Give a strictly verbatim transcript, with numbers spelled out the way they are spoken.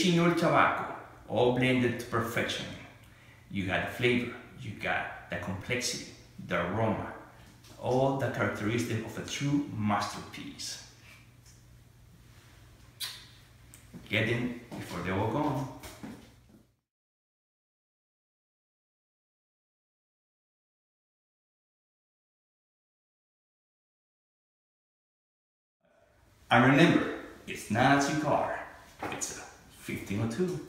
Chiñol Chabaco, all blended to perfection. You got the flavor, you got the complexity, the aroma, all the characteristics of a true masterpiece. Get in before they're all gone. And remember, it's not a cigar, it's a fifteen oh two.